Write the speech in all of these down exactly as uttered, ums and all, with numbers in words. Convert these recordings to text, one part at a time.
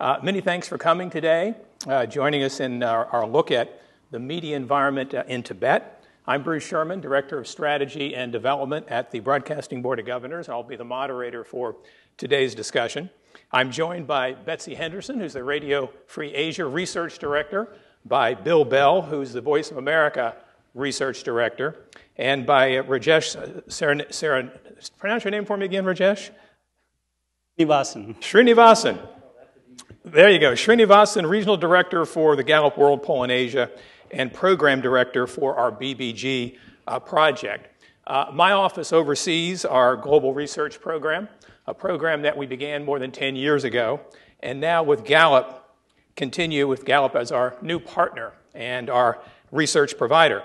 Uh, many thanks for coming today, uh, joining us in our, our look at the media environment uh, in Tibet. I'm Bruce Sherman, Director of Strategy and Development at the Broadcasting Board of Governors. I'll be the moderator for today's discussion. I'm joined by Betsy Henderson, who's the Radio Free Asia Research Director, by Bill Bell, who's the Voice of America Research Director, and by uh, Rajesh Srinivasan. Seren- Seren- pronounce your name for me again, Rajesh? Srinivasan. Srinivasan. There you go. Srinivasan, Regional Director for the Gallup World Poll in Asia and Program Director for our B B G uh, project. Uh, my office oversees our Global Research Program, a program that we began more than ten years ago, and now with Gallup, continue with Gallup as our new partner and our research provider.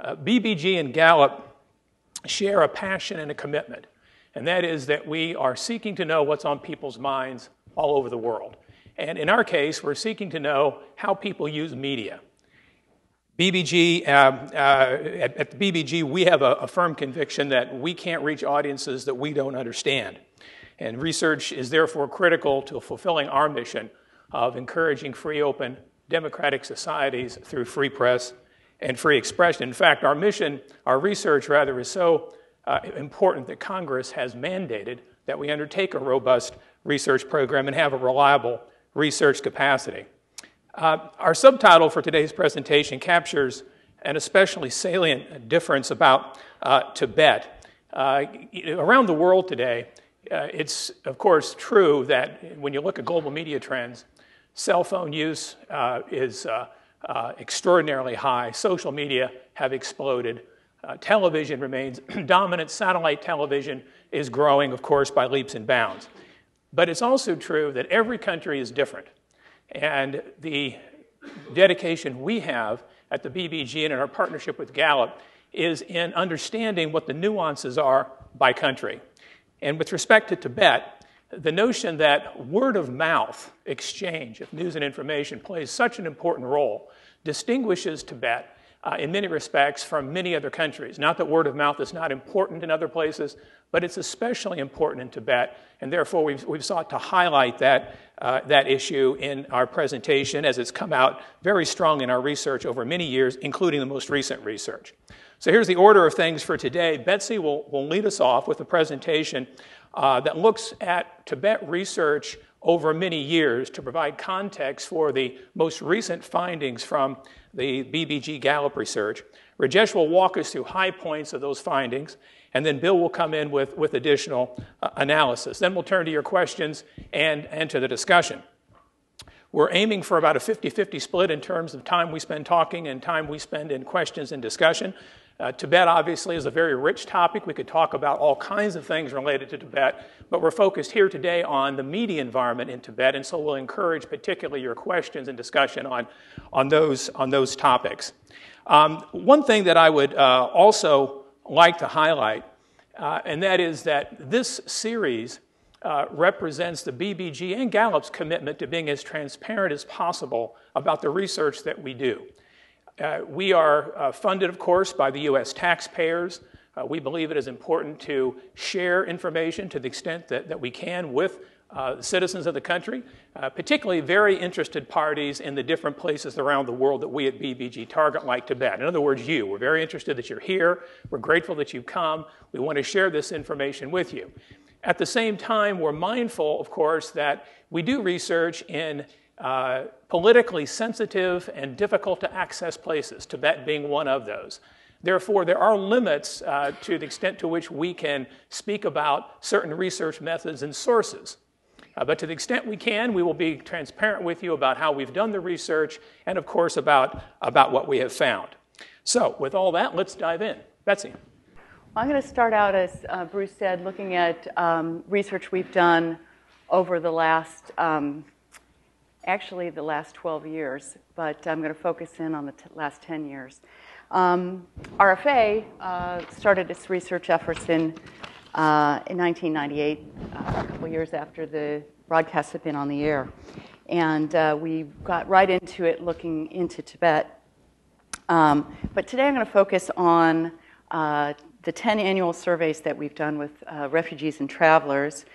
Uh, B B G and Gallup share a passion and a commitment, and that is that we are seeking to know what's on people's minds all over the world. And in our case, we're seeking to know how people use media. B B G, uh, uh, at, at the B B G, we have a, a firm conviction that we can't reach audiences that we don't understand. And research is therefore critical to fulfilling our mission of encouraging free, open, democratic societies through free press and free expression. In fact, our mission, our research rather, is so uh, important that Congress has mandated that we undertake a robust research program and have a reliable research capacity. Uh, our subtitle for today's presentation captures an especially salient difference about uh, Tibet. Uh, around the world today, uh, it's of course true that when you look at global media trends, cell phone use uh, is uh, uh, extraordinarily high. Social media have exploded. Uh, television remains dominant. Satellite television is growing, of course, by leaps and bounds. But it's also true that every country is different. And the dedication we have at the B B G and in our partnership with Gallup is in understanding what the nuances are by country. And with respect to Tibet, the notion that word-of-mouth exchange of news and information plays such an important role distinguishes Tibet uh, in many respects from many other countries. Not that word-of-mouth is not important in other places, but it's especially important in Tibet, and therefore we've, we've sought to highlight that, uh, that issue in our presentation as it's come out very strong in our research over many years, including the most recent research. So here's the order of things for today. Betsy will, will lead us off with a presentation uh, that looks at Tibet research over many years to provide context for the most recent findings from the B B G Gallup research. Rajesh will walk us through high points of those findings, and then Bill will come in with, with additional uh, analysis. Then we'll turn to your questions and, and to the discussion. We're aiming for about a fifty-fifty split in terms of time we spend talking and time we spend in questions and discussion. Uh, Tibet, obviously, is a very rich topic. We could talk about all kinds of things related to Tibet, but we're focused here today on the media environment in Tibet, and so we'll encourage particularly your questions and discussion on, on, those, on those topics. Um, one thing that I would uh, also like to highlight, uh, and that is that this series uh, represents the B B G and Gallup's commitment to being as transparent as possible about the research that we do. Uh, we are uh, funded, of course, by the U S taxpayers. Uh, we believe it is important to share information to the extent that, that we can with uh, citizens of the country, uh, particularly very interested parties in the different places around the world that we at B B G target, like Tibet. In other words, you. We're very interested that you're here. We're grateful that you've come. We want to share this information with you. At the same time, we're mindful, of course, that we do research in uh, politically sensitive and difficult to access places, Tibet being one of those. Therefore, there are limits uh, to the extent to which we can speak about certain research methods and sources. Uh, but to the extent we can, we will be transparent with you about how we've done the research and, of course, about, about what we have found. So with all that, let's dive in. Betsy. Well, I'm going to start out, as uh, Bruce said, looking at um, research we've done over the last, um, actually the last twelve years, but I'm going to focus in on the t- last ten years. Um, R F A uh, started its research efforts in, uh, in nineteen ninety-eight, uh, a couple years after the broadcasts had been on the air. And uh, we got right into it looking into Tibet. Um, but today I'm going to focus on uh, the ten annual surveys that we've done with uh, refugees and travelers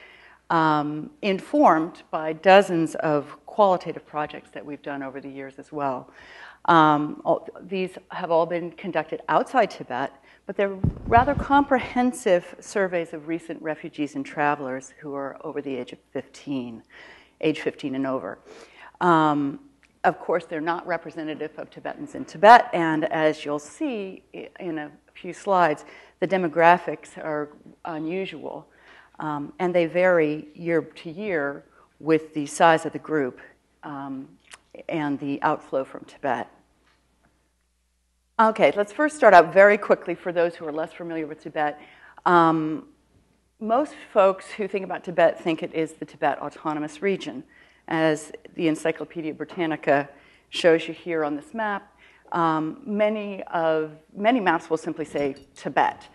um, informed by dozens of qualitative projects that we've done over the years as well. Um, all, these have all been conducted outside Tibet, but they're rather comprehensive surveys of recent refugees and travelers who are over the age of fifteen, age fifteen and over. Um, of course, they're not representative of Tibetans in Tibet, and as you'll see in a few slides, the demographics are unusual, um, and they vary year to year with the size of the group um, and the outflow from Tibet. Okay, let's first start out very quickly for those who are less familiar with Tibet. Um, most folks who think about Tibet think it is the Tibet Autonomous Region. As the Encyclopedia Britannica shows you here on this map, um, many, of, many maps will simply say Tibet.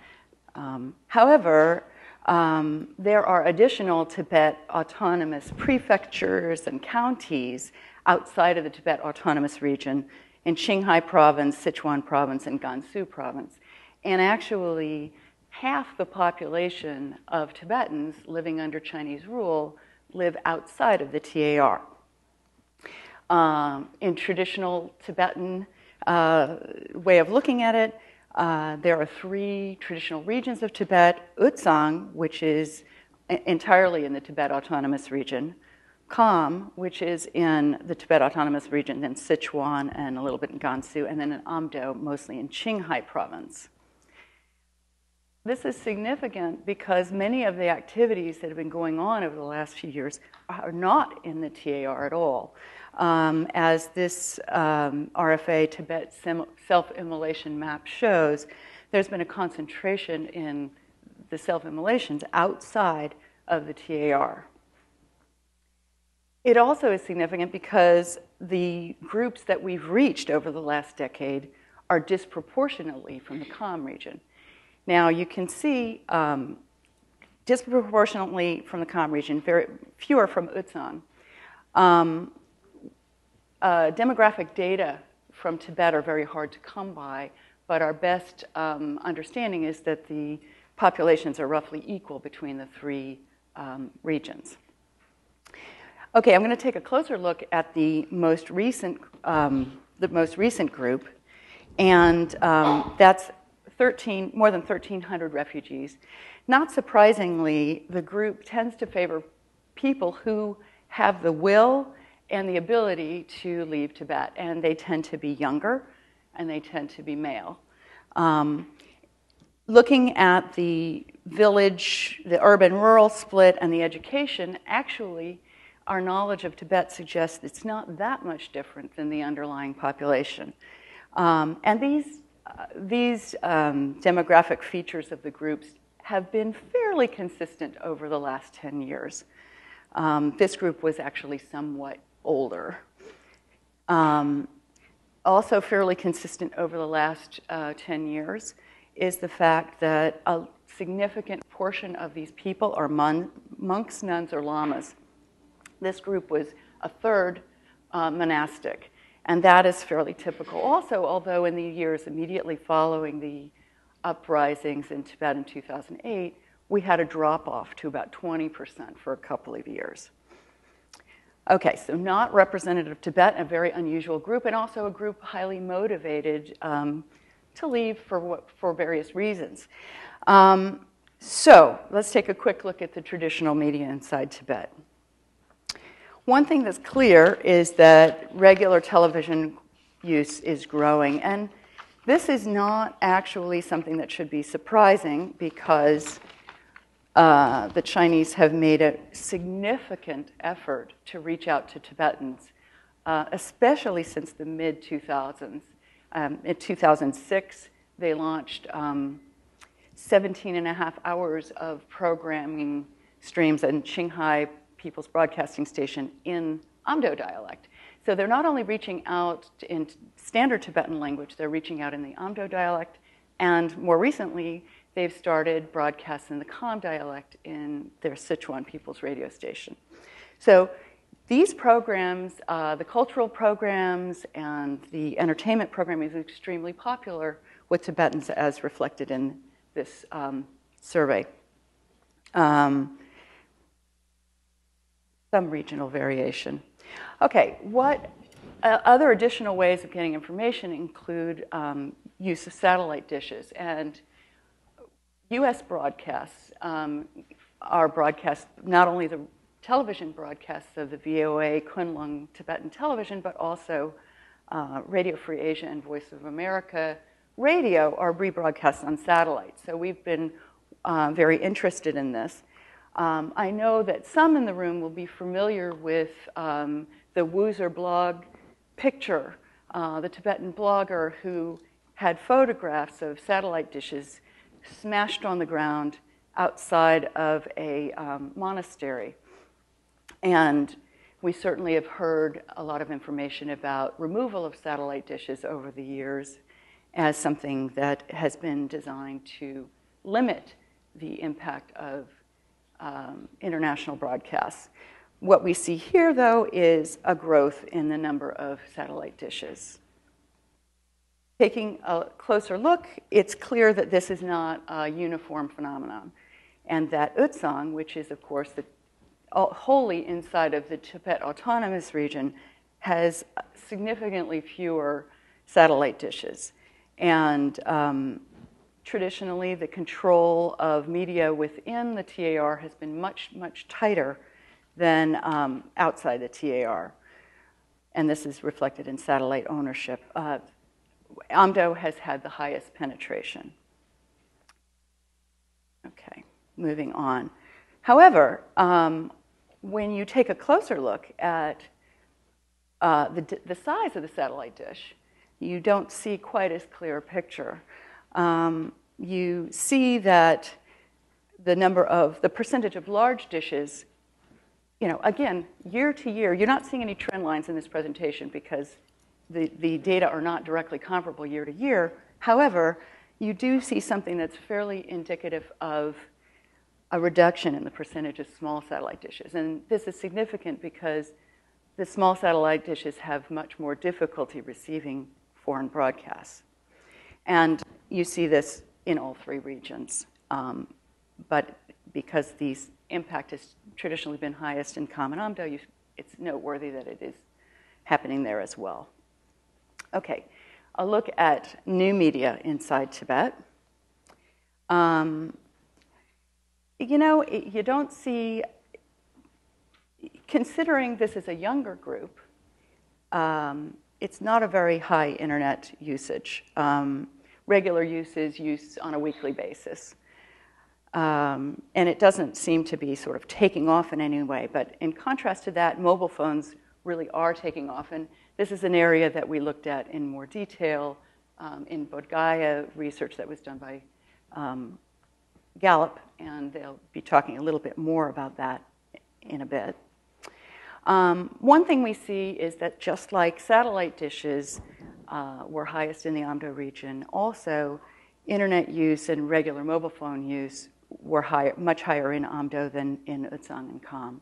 Um, however, um, there are additional Tibet autonomous prefectures and counties outside of the Tibet Autonomous Region, in Qinghai province, Sichuan province, and Gansu province. And actually, half the population of Tibetans living under Chinese rule live outside of the T A R. Um, in traditional Tibetan uh, way of looking at it, uh, there are three traditional regions of Tibet: Utsang, which is entirely in the Tibet Autonomous Region; Kham, which is in the Tibet Autonomous Region, then Sichuan and a little bit in Gansu, and then in Amdo, mostly in Qinghai province. This is significant because many of the activities that have been going on over the last few years are not in the T A R at all. Um, as this um, R F A Tibet self-immolation map shows, there's been a concentration in the self-immolations outside of the T A R. It also is significant because the groups that we've reached over the last decade are disproportionately from the Kham region. Now, you can see um, disproportionately from the Kham region, very, fewer from Utsang. Um, uh, demographic data from Tibet are very hard to come by, but our best um, understanding is that the populations are roughly equal between the three um, regions. Okay, I'm going to take a closer look at the most recent, um, the most recent group, and um, that's thirteen, more than thirteen hundred refugees. Not surprisingly, the group tends to favor people who have the will and the ability to leave Tibet, and they tend to be younger, and they tend to be male. Um, looking at the village, the urban-rural split, and the education, actually, our knowledge of Tibet suggests it's not that much different than the underlying population. Um, and these, uh, these um, demographic features of the groups have been fairly consistent over the last ten years. Um, this group was actually somewhat older. Um, also fairly consistent over the last uh, ten years is the fact that a significant portion of these people are mon monks, nuns, or lamas. This group was a third uh, monastic, and that is fairly typical. Also, although in the years immediately following the uprisings in Tibet in two thousand eight, we had a drop-off to about twenty percent for a couple of years. Okay, so not representative Tibet, a very unusual group, and also a group highly motivated um, to leave for, what, for various reasons. Um, so let's take a quick look at the traditional media inside Tibet. One thing that's clear is that regular television use is growing, and this is not actually something that should be surprising because uh, the Chinese have made a significant effort to reach out to Tibetans, uh, especially since the mid two thousands. Um, in two thousand six, they launched um, seventeen and a half hours of programming streams in Qinghai People's Broadcasting Station in Amdo dialect. So they're not only reaching out in standard Tibetan language, they're reaching out in the Amdo dialect, and more recently, they've started broadcasts in the Kham dialect in their Sichuan People's Radio Station. So these programs, uh, the cultural programs and the entertainment program, is extremely popular with Tibetans as reflected in this um, survey. Um, some regional variation. Okay, what uh, other additional ways of getting information include um, use of satellite dishes, and U S broadcasts um, are broadcast, not only the television broadcasts of the V O A, Kunlun, Tibetan television, but also uh, Radio Free Asia and Voice of America radio are rebroadcasts on satellite. So we've been uh, very interested in this. Um, I know that some in the room will be familiar with um, the Wuzer blog picture, uh, the Tibetan blogger who had photographs of satellite dishes smashed on the ground outside of a um, monastery. And we certainly have heard a lot of information about removal of satellite dishes over the years as something that has been designed to limit the impact of um, international broadcasts. What we see here, though, is a growth in the number of satellite dishes. Taking a closer look, it's clear that this is not a uniform phenomenon, and that Utsang, which is, of course, the wholly inside of the Tibet Autonomous Region, has significantly fewer satellite dishes. And um, traditionally, the control of media within the T A R has been much, much tighter than um, outside the T A R. And this is reflected in satellite ownership. Uh, Amdo has had the highest penetration. Okay, moving on. However, um, when you take a closer look at uh, the, the size of the satellite dish, you don't see quite as clear a picture. Um, you see that the number of, the percentage of large dishes, you know, again, year to year, you're not seeing any trend lines in this presentation because the, the data are not directly comparable year to year. However, you do see something that's fairly indicative of a reduction in the percentage of small satellite dishes. And this is significant because the small satellite dishes have much more difficulty receiving foreign broadcasts. And you see this in all three regions. Um, but because the impact has traditionally been highest in Kham and Amdo, you, it's noteworthy that it is happening there as well. Okay, a look at new media inside Tibet. Um, You know, you don't see, considering this is a younger group, um, it's not a very high internet usage. Um, regular use is used on a weekly basis. Um, and it doesn't seem to be sort of taking off in any way. But in contrast to that, mobile phones really are taking off. And this is an area that we looked at in more detail um, in Bodhgaya research that was done by um, Gallup, and they'll be talking a little bit more about that in a bit. Um, one thing we see is that just like satellite dishes uh, were highest in the Amdo region, also internet use and regular mobile phone use were high, much higher in Amdo than in Utsang and Kham.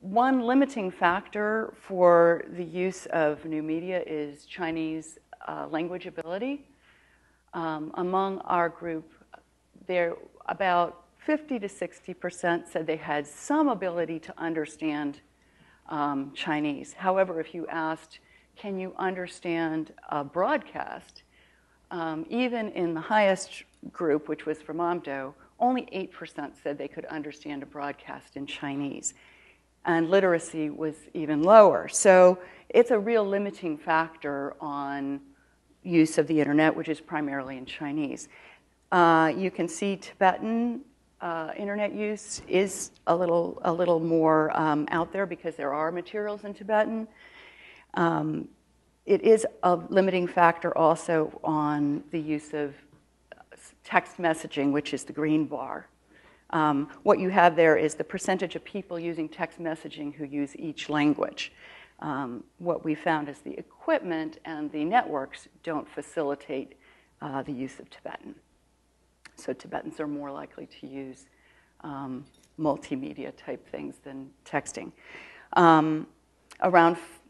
One limiting factor for the use of new media is Chinese uh, language ability. Um, among our group, there about fifty to sixty percent said they had some ability to understand um, Chinese. However, if you asked, can you understand a broadcast, um, even in the highest group, which was from Amdo, only eight percent said they could understand a broadcast in Chinese. And literacy was even lower. So it's a real limiting factor on use of the internet, which is primarily in Chinese. Uh, you can see Tibetan uh, internet use is a little a little more um, out there because there are materials in Tibetan. Um, it is a limiting factor also on the use of text messaging, which is the green bar. Um, what you have there is the percentage of people using text messaging who use each language. Um, what we found is the equipment and the networks don't facilitate uh, the use of Tibetan. So Tibetans are more likely to use um, multimedia type things than texting. Um, around f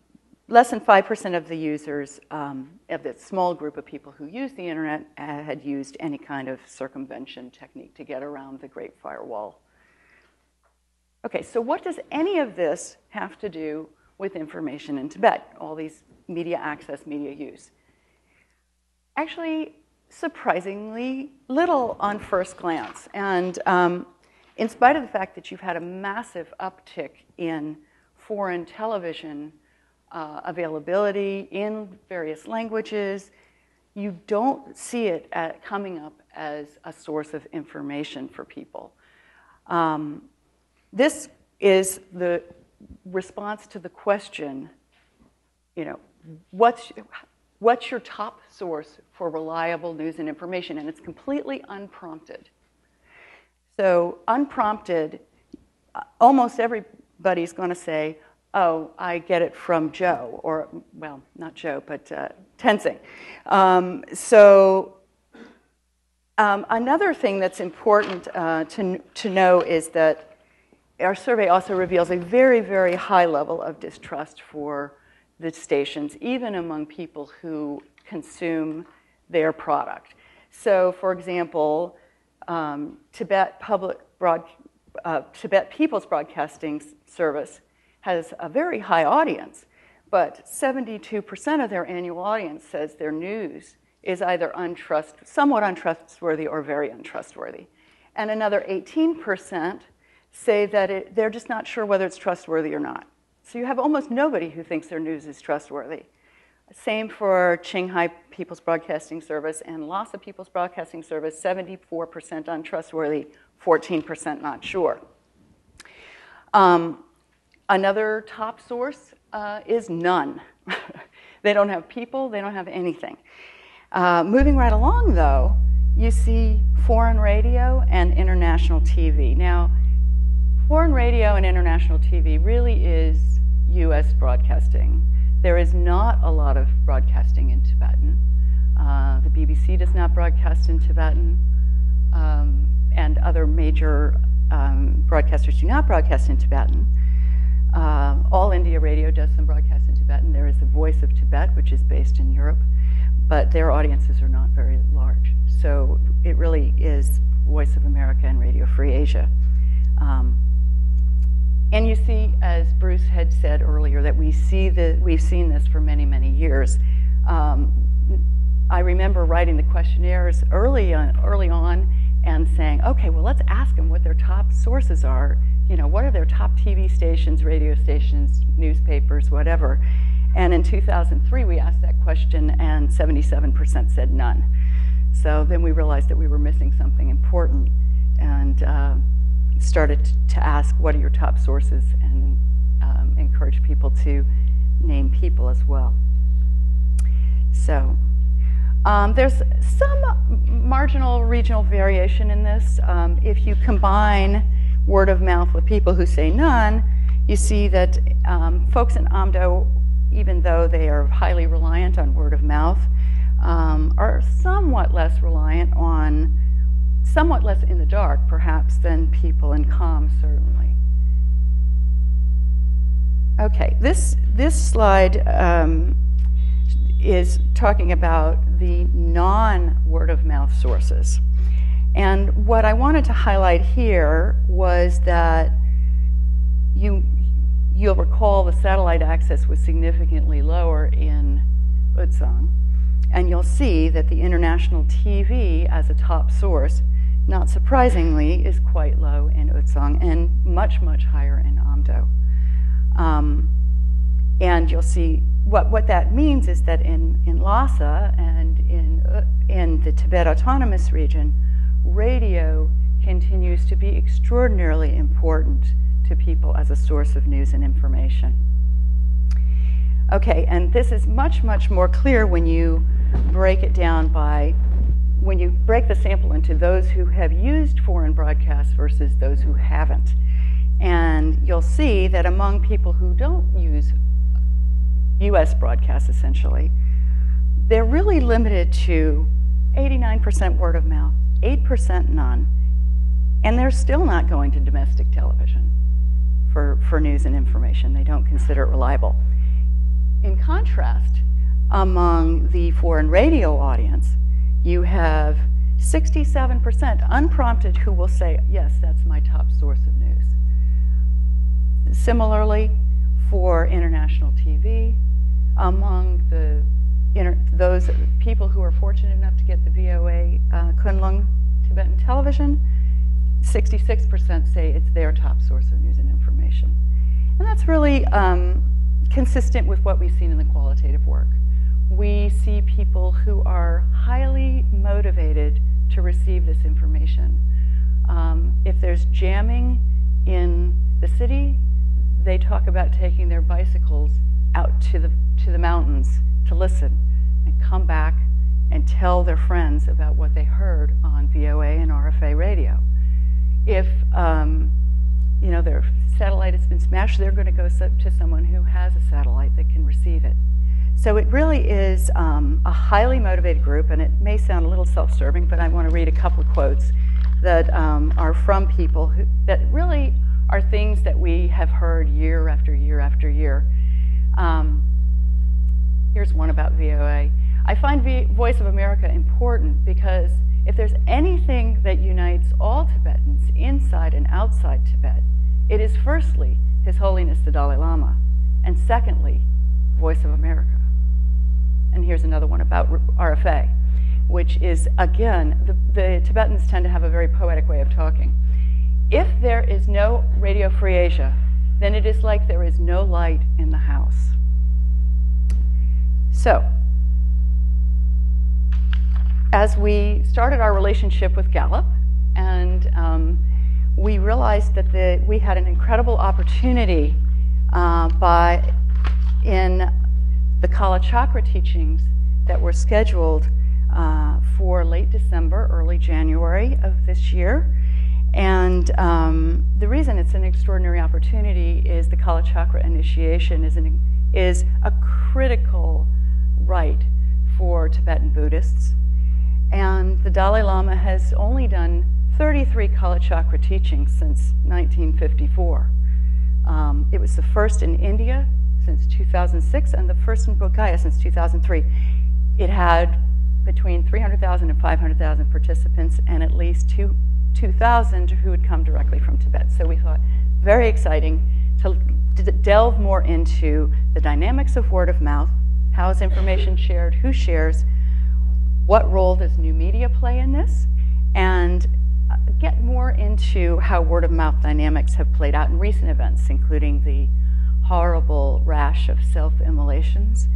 less than five percent of the users, um, of that small group of people who use the internet, uh, had used any kind of circumvention technique to get around the Great Firewall. Okay, so what does any of this have to do with information in Tibet, all these media access, media use? Actually, surprisingly little on first glance. And um, in spite of the fact that you've had a massive uptick in foreign television uh, availability in various languages, you don't see it at, coming up as a source of information for people. Um, this is the response to the question, you know, what's, what's your top source for reliable news and information? And it's completely unprompted. So unprompted, almost everybody's going to say, oh, I get it from Joe, or, well, not Joe, but uh, Tenzing. Um, so um, another thing that's important uh, to, to know is that our survey also reveals a very, very high level of distrust for the stations, even among people who consume their product. So, for example, um, Tibet Public Broad, uh, Tibet People's Broadcasting Service has a very high audience, but seventy-two percent of their annual audience says their news is either untrust, somewhat untrustworthy or very untrustworthy. And another eighteen percent say that it, they're just not sure whether it's trustworthy or not. So you have almost nobody who thinks their news is trustworthy. Same for Qinghai People's Broadcasting Service and Lhasa People's Broadcasting Service, seventy-four percent untrustworthy, fourteen percent not sure. Um, another top source uh, is none. They don't have people, they don't have anything. Uh, moving right along though, you see foreign radio and international T V. Now, foreign radio and international T V really is U S broadcasting. There is not a lot of broadcasting in Tibetan. Uh, the B B C does not broadcast in Tibetan, um, and other major um, broadcasters do not broadcast in Tibetan. Uh, All India Radio does some broadcast in Tibetan. There is the Voice of Tibet, which is based in Europe, but their audiences are not very large. So it really is Voice of America and Radio Free Asia. Um, And you see, as Bruce had said earlier, that we see the, we've seen this for many, many years. Um, I remember writing the questionnaires early on, early on and saying, okay, well, let's ask them what their top sources are. You know, what are their top T V stations, radio stations, newspapers, whatever. And in two thousand three, we asked that question, and seventy-seven percent said none. So then we realized that we were missing something important. And uh, started to ask, what are your top sources, and um, encourage people to name people as well. So um, there's some marginal regional variation in this. Um, if you combine word of mouth with people who say none, you see that um, folks in Amdo, even though they are highly reliant on word of mouth, um, are somewhat less reliant on somewhat less in the dark, perhaps, than people in Kham, certainly. Okay, this, this slide um, is talking about the non-word-of-mouth sources. And what I wanted to highlight here was that you, you'll recall the satellite access was significantly lower in Utsang, and you'll see that the international T V as a top source, not surprisingly, is quite low in Utsang and much, much higher in Amdo. Um, and you'll see what, what that means is that in, in Lhasa and in, uh, in the Tibet Autonomous Region, radio continues to be extraordinarily important to people as a source of news and information. Okay, and this is much, much more clear when you break it down by when you break the sample into those who have used foreign broadcasts versus those who haven't. And you'll see that among people who don't use U S broadcasts, essentially, they're really limited to eighty-nine percent word of mouth, eight percent none, and they're still not going to domestic television for, for news and information. They don't consider it reliable. In contrast, among the foreign radio audience, you have sixty-seven percent unprompted who will say, yes, that's my top source of news. Similarly, for international T V, among the inter those people who are fortunate enough to get the V O A uh, Kunlun Tibetan television, sixty-six percent say it's their top source of news and information. And that's really um, consistent with what we've seen in the qualitative work. We see people who are highly motivated to receive this information. Um, if there's jamming in the city, they talk about taking their bicycles out to the, to the mountains to listen and come back and tell their friends about what they heard on V O A and R F A radio. If um, you know, their satellite has been smashed, they're going to go to someone who has a satellite that can receive it. So it really is um, a highly motivated group, and it may sound a little self-serving, but I want to read a couple of quotes that um, are from people who, that really are things that we have heard year after year after year. Um, here's one about V O A. I find v Voice of America important because if there's anything that unites all Tibetans inside and outside Tibet, it is firstly His Holiness the Dalai Lama, and secondly, Voice of America. And here's another one about R F A, which is, again, the, the Tibetans tend to have a very poetic way of talking. If there is no Radio Free Asia, then it is like there is no light in the house. So, as we started our relationship with Gallup, and um, we realized that the, we had an incredible opportunity uh, by in the Kalachakra teachings that were scheduled uh, for late December, early January of this year. And um, the reason it's an extraordinary opportunity is the Kalachakra initiation is, an, is a critical rite for Tibetan Buddhists. And the Dalai Lama has only done thirty-three Kalachakra teachings since nineteen fifty-four. Um, it was the first in India since two thousand six and the first in Bodhgaya since two thousand three. It had between three hundred thousand and five hundred thousand participants and at least two thousand who had come directly from Tibet. So we thought very exciting to, to delve more into the dynamics of word of mouth, how is information shared, who shares, what role does new media play in this, and get more into how word of mouth dynamics have played out in recent events, including the horrible rash of self-immolations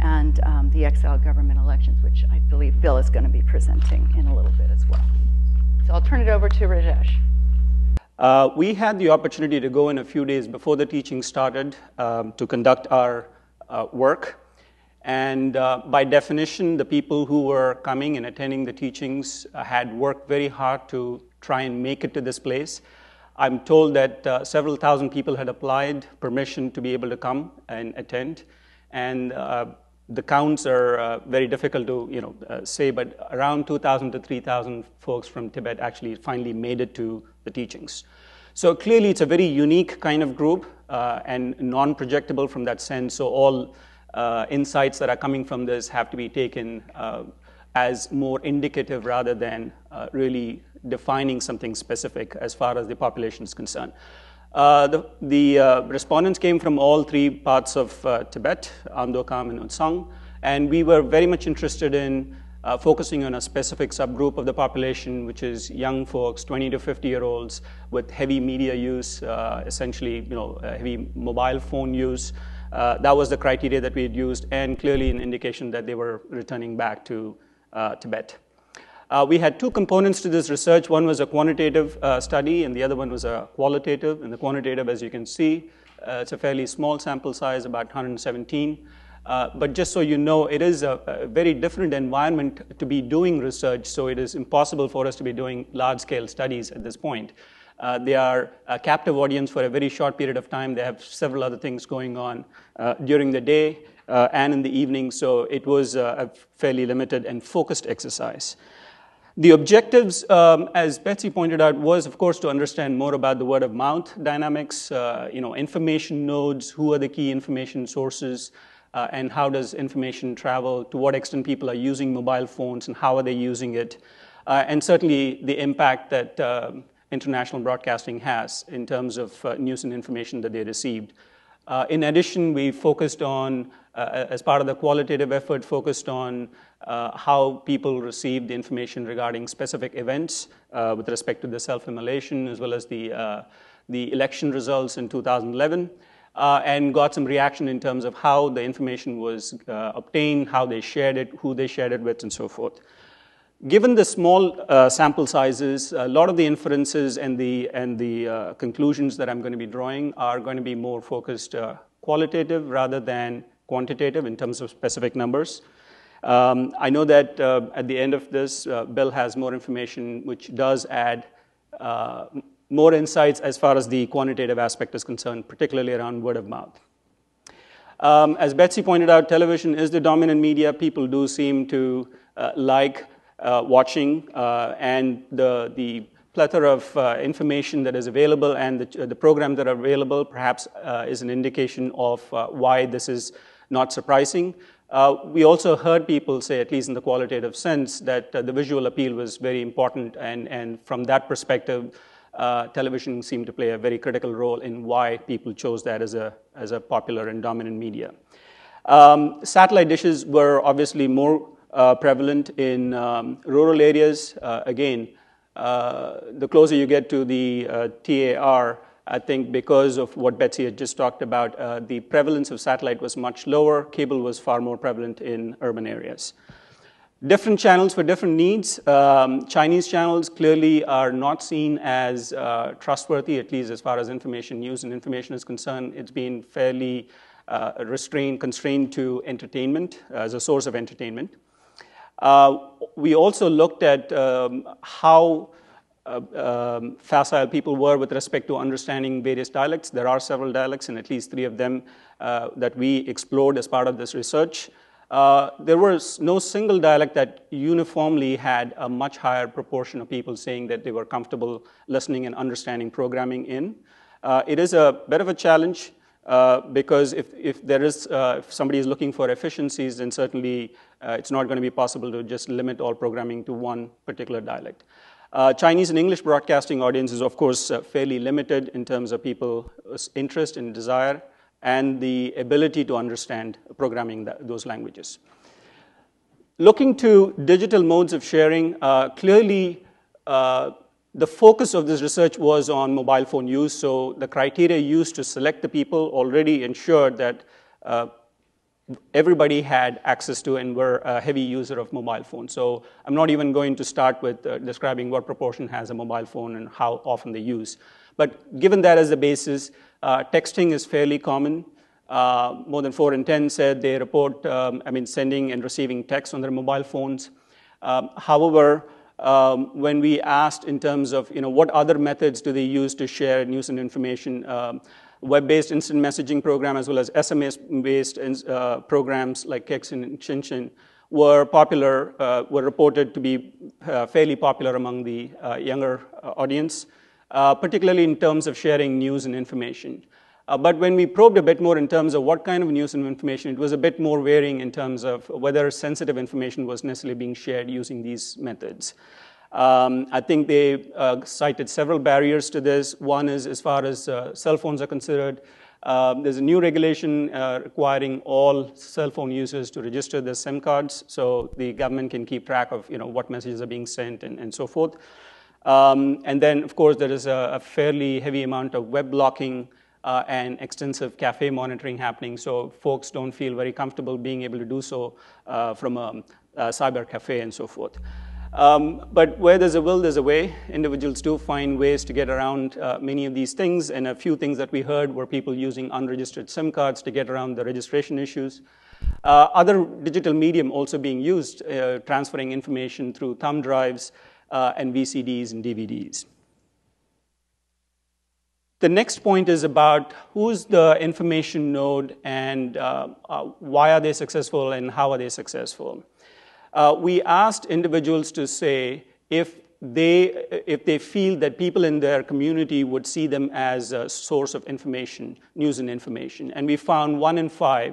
and um, the exiled government elections, which I believe Bill is going to be presenting in a little bit as well. So I'll turn it over to Rajesh. Uh, we had the opportunity to go in a few days before the teaching started um, to conduct our uh, work. And uh, by definition, the people who were coming and attending the teachings uh, had worked very hard to try and make it to this place. I'm told that uh, several thousand people had applied permission to be able to come and attend. And uh, the counts are uh, very difficult to you know, uh, say, but around two thousand to three thousand folks from Tibet actually finally made it to the teachings. So clearly, it's a very unique kind of group uh, and non-projectable from that sense. So all Uh, insights that are coming from this have to be taken uh, as more indicative rather than uh, really defining something specific as far as the population is concerned. Uh, the the uh, respondents came from all three parts of uh, Tibet, Amdo, Kham, and Utsang, and we were very much interested in uh, focusing on a specific subgroup of the population, which is young folks, twenty to fifty year olds, with heavy media use, uh, essentially you know, heavy mobile phone use. Uh, that was the criteria that we had used, and clearly an indication that they were returning back to uh, Tibet. Uh, we had two components to this research. One was a quantitative uh, study, and the other one was a qualitative. And the quantitative, as you can see, uh, it's a fairly small sample size, about one hundred seventeen. Uh, but just so you know, it is a, a very different environment to be doing research, so it is impossible for us to be doing large-scale studies at this point. Uh, they are a captive audience for a very short period of time. They have several other things going on uh, during the day uh, and in the evening, so it was uh, a fairly limited and focused exercise. The objectives, um, as Betsy pointed out, was, of course, to understand more about the word-of-mouth dynamics, uh, you know, information nodes, who are the key information sources, uh, and how does information travel, to what extent people are using mobile phones, and how are they using it, uh, and certainly the impact that uh, international broadcasting has in terms of uh, news and information that they received. Uh, in addition, we focused on, uh, as part of the qualitative effort, focused on uh, how people received the information regarding specific events uh, with respect to the self-immolation, as well as the, uh, the election results in two thousand eleven, uh, and got some reaction in terms of how the information was uh, obtained, how they shared it, who they shared it with, and so forth. Given the small uh, sample sizes, a lot of the inferences and the, and the uh, conclusions that I'm going to be drawing are going to be more focused uh, qualitative rather than quantitative in terms of specific numbers. Um, I know that uh, at the end of this, uh, Bill has more information which does add uh, more insights as far as the quantitative aspect is concerned, particularly around word of mouth. Um, as Betsy pointed out, television is the dominant media. People do seem to uh, like Uh, watching uh, and the, the plethora of uh, information that is available and the, the programs that are available perhaps uh, is an indication of uh, why this is not surprising. Uh, we also heard people say, at least in the qualitative sense, that uh, the visual appeal was very important, and, and from that perspective, uh, television seemed to play a very critical role in why people chose that as a, as a popular and dominant media. Um, satellite dishes were obviously more Uh, prevalent in um, rural areas. Uh, again, uh, the closer you get to the uh, T A R, I think because of what Betsy had just talked about, uh, the prevalence of satellite was much lower. Cable was far more prevalent in urban areas. Different channels for different needs. Um, Chinese channels clearly are not seen as uh, trustworthy, at least as far as information, news and information is concerned. It's been fairly uh, restrained, constrained to entertainment, uh, as a source of entertainment. Uh, we also looked at um, how uh, um, facile people were with respect to understanding various dialects. There are several dialects, and at least three of them uh, that we explored as part of this research. Uh, there was no single dialect that uniformly had a much higher proportion of people saying that they were comfortable listening and understanding programming in. Uh, it is a bit of a challenge. Uh, because if, if there is, uh, if somebody is looking for efficiencies, then certainly uh, it's not going to be possible to just limit all programming to one particular dialect. Uh, Chinese and English broadcasting audience is, of course, uh, fairly limited in terms of people's interest and desire and the ability to understand programming that, those languages. Looking to digital modes of sharing, uh, clearly, uh, the focus of this research was on mobile phone use, so the criteria used to select the people already ensured that uh, everybody had access to and were a heavy user of mobile phones. So I'm not even going to start with uh, describing what proportion has a mobile phone and how often they use. But given that as the basis, uh, texting is fairly common. Uh, more than four in ten said they report, um, I mean, sending and receiving texts on their mobile phones. Um, however, Um, when we asked in terms of, you know, what other methods do they use to share news and information, um, web-based instant messaging program as well as S M S-based uh, programs like Kex and Chinchin were popular, uh, were reported to be uh, fairly popular among the uh, younger uh, audience, uh, particularly in terms of sharing news and information. Uh, but when we probed a bit more in terms of what kind of news and information, it was a bit more varying in terms of whether sensitive information was necessarily being shared using these methods. Um, I think they uh, cited several barriers to this. One is as far as uh, cell phones are concerned, uh, there's a new regulation uh, requiring all cell phone users to register their SIM cards so the government can keep track of, you know, what messages are being sent and, and so forth. Um, and then, of course, there is a, a fairly heavy amount of web blocking Uh, and extensive cafe monitoring happening, so folks don't feel very comfortable being able to do so uh, from a, a cyber cafe and so forth. Um, but where there's a will, there's a way. Individuals do find ways to get around uh, many of these things, and a few things that we heard were people using unregistered SIM cards to get around the registration issues. Uh, other digital medium also being used, uh, transferring information through thumb drives uh, and V C Ds and D V Ds. The next point is about who's the information node and uh, uh, why are they successful and how are they successful. Uh, we asked individuals to say if they, if they feel that people in their community would see them as a source of information, news and information. And we found one in five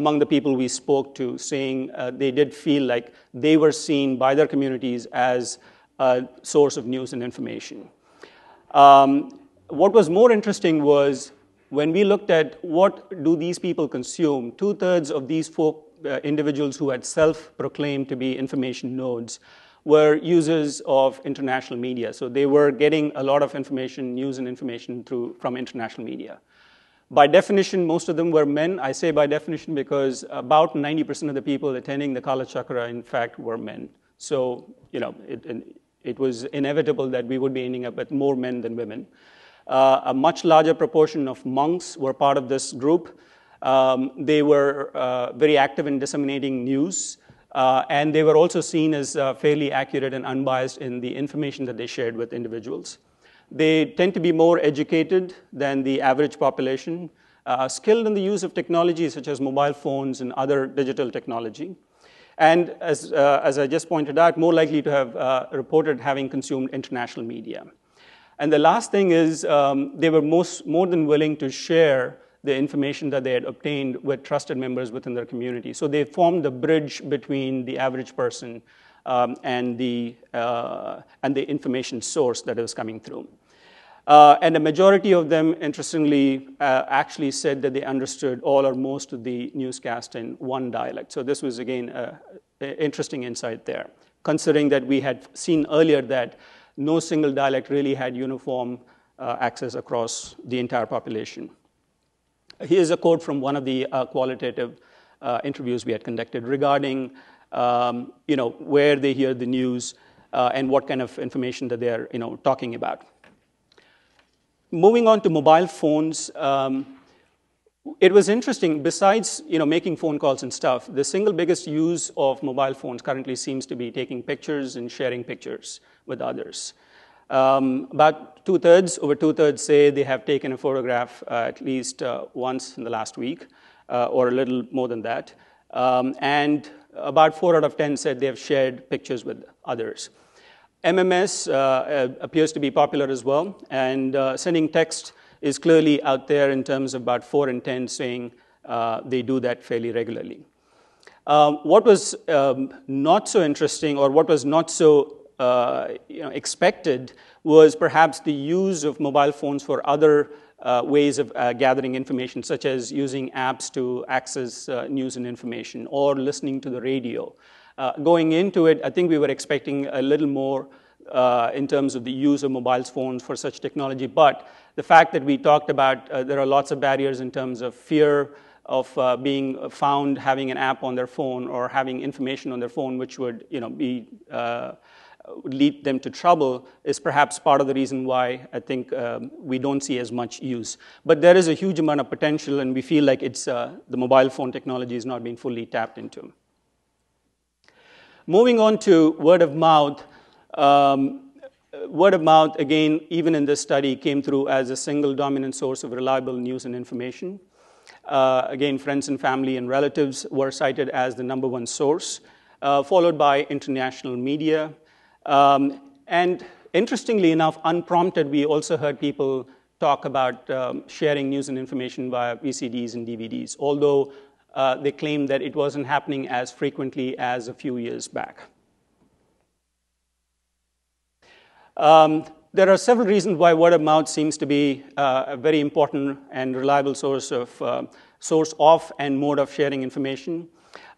among the people we spoke to saying uh, they did feel like they were seen by their communities as a source of news and information. Um, what was more interesting was when we looked at what do these people consume, two-thirds of these four uh, individuals who had self-proclaimed to be information nodes were users of international media. So they were getting a lot of information, news and information through, from international media. By definition, most of them were men. I say by definition because about ninety percent of the people attending the Kalachakra, in fact, were men. So, you know, it, it was inevitable that we would be ending up with more men than women. Uh, a much larger proportion of monks were part of this group. Um, they were uh, very active in disseminating news, uh, and they were also seen as uh, fairly accurate and unbiased in the information that they shared with individuals. They tend to be more educated than the average population, uh, skilled in the use of technology such as mobile phones and other digital technology. And as, uh, as I just pointed out, more likely to have uh, reported having consumed international media. And the last thing is um, they were most, more than willing to share the information that they had obtained with trusted members within their community. So they formed the bridge between the average person Um, and, the, uh, and the information source that was coming through. Uh, and a majority of them, interestingly, uh, actually said that they understood all or most of the newscast in one dialect. So this was, again, an interesting insight there, considering that we had seen earlier that no single dialect really had uniform uh, access across the entire population. Here's a quote from one of the uh, qualitative uh, interviews we had conducted regarding Um, you know, where they hear the news uh, and what kind of information that they're, you know, talking about. Moving on to mobile phones, um, it was interesting, besides, you know, making phone calls and stuff, the single biggest use of mobile phones currently seems to be taking pictures and sharing pictures with others. Um, about two-thirds, over two-thirds say they have taken a photograph uh, at least uh, once in the last week, uh, or a little more than that. Um, and about four out of ten said they have shared pictures with others. M M S uh, appears to be popular as well, and uh, sending text is clearly out there in terms of about four in ten saying uh, they do that fairly regularly. Um, what was um, not so interesting, or what was not so uh, you know, expected, was perhaps the use of mobile phones for other Uh, ways of uh, gathering information, such as using apps to access uh, news and information, or listening to the radio. Uh, going into it, I think we were expecting a little more uh, in terms of the use of mobile phones for such technology, but the fact that we talked about uh, there are lots of barriers in terms of fear of uh, being found having an app on their phone or having information on their phone which would, you know, be uh, lead them to trouble is perhaps part of the reason why I think um, we don't see as much use. But there is a huge amount of potential, and we feel like it's, uh, the mobile phone technology is not being fully tapped into. Moving on to word of mouth. Um, word of mouth, again, even in this study, came through as a single dominant source of reliable news and information. Uh, again, friends and family and relatives were cited as the number one source, uh, followed by international media. Um, and interestingly enough, unprompted, we also heard people talk about um, sharing news and information via V C Ds and D V Ds, although uh, they claimed that it wasn't happening as frequently as a few years back. Um, there are several reasons why word of mouth seems to be uh, a very important and reliable source of, uh, source of and mode of sharing information.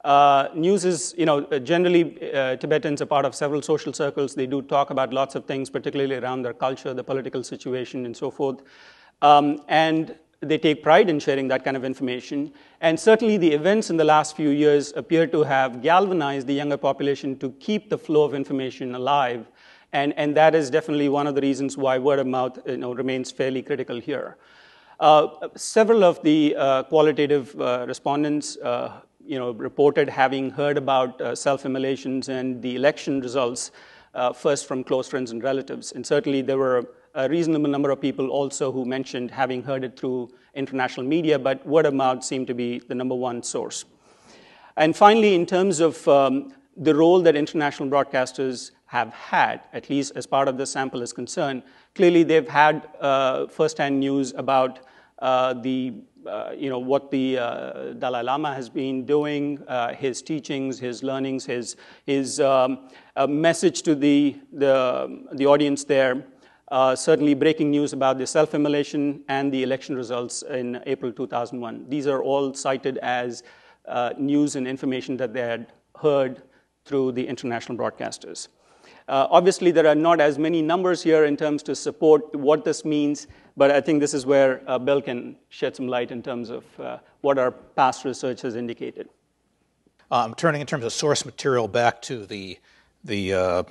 Uh, news is, you know, generally uh, Tibetans are part of several social circles. They do talk about lots of things, particularly around their culture, the political situation, and so forth. Um, and they take pride in sharing that kind of information. And certainly the events in the last few years appear to have galvanized the younger population to keep the flow of information alive. And, and that is definitely one of the reasons why word of mouth, you know, remains fairly critical here. Uh, several of the uh, qualitative uh, respondents uh, you know, reported having heard about uh, self-immolations and the election results uh, first from close friends and relatives. And certainly there were a reasonable number of people also who mentioned having heard it through international media, but word of mouth seemed to be the number one source. And finally, in terms of um, the role that international broadcasters have had, at least as part of the sample is concerned, clearly they've had uh, first-hand news about uh, the Uh, you know, what the uh, Dalai Lama has been doing, uh, his teachings, his learnings, his, his um, uh, message to the, the, the audience there. Uh, certainly breaking news about the self-immolation and the election results in April two thousand one. These are all cited as uh, news and information that they had heard through the international broadcasters. Uh, obviously, there are not as many numbers here in terms to support what this means, but I think this is where uh, Bill can shed some light in terms of uh, what our past research has indicated. Um, turning in terms of source material back to the, the uh,